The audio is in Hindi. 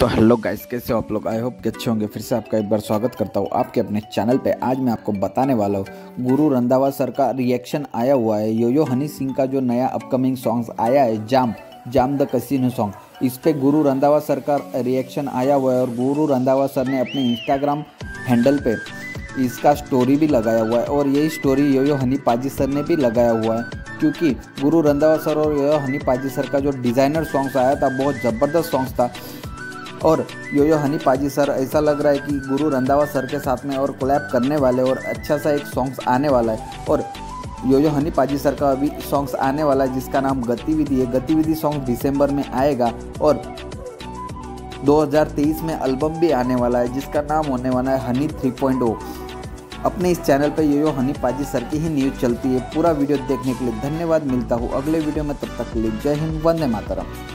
तो हेलो गाइस, कैसे हो आप लोग। आई होप कि अच्छे होंगे। फिर से आपका एक बार स्वागत करता हूँ आपके अपने चैनल पे। आज मैं आपको बताने वाला हूँ, गुरु रंधावा सर का रिएक्शन आया हुआ है यो यो हनी सिंह का जो नया अपकमिंग सॉन्ग्स आया है जाम द कसिनो सॉन्ग, इस पे गुरु रंधावा सर का रिएक्शन आया हुआ है। और गुरु रंधावा सर ने अपने इंस्टाग्राम हैंडल पे इसका स्टोरी भी लगाया हुआ है और यही स्टोरी यो हनी पाजी सर ने भी लगाया हुआ है, क्योंकि गुरु रंधावा सर और यो हनी पाजी सर का जो डिज़ाइनर सॉन्ग्स आया था बहुत ज़बरदस्त सॉन्ग्स था। और यो हनी पाजी सर ऐसा लग रहा है कि गुरु रंधावा सर के साथ में और कोलैब करने वाले और अच्छा सा एक सॉन्ग्स आने वाला है। और यो हनी पाजी सर का अभी सॉन्ग्स आने वाला है जिसका नाम गतिविधि है। गतिविधि सॉन्ग दिसंबर में आएगा और 2023 में एल्बम भी आने वाला है जिसका नाम होने वाला है हनी 3.0। अपने इस चैनल पर यो हनी पाजी सर की ही न्यूज़ चलती है। पूरा वीडियो देखने के लिए धन्यवाद। मिलता हूँ अगले वीडियो में, तब तक के लिए जय हिंद, वंदे मातरम।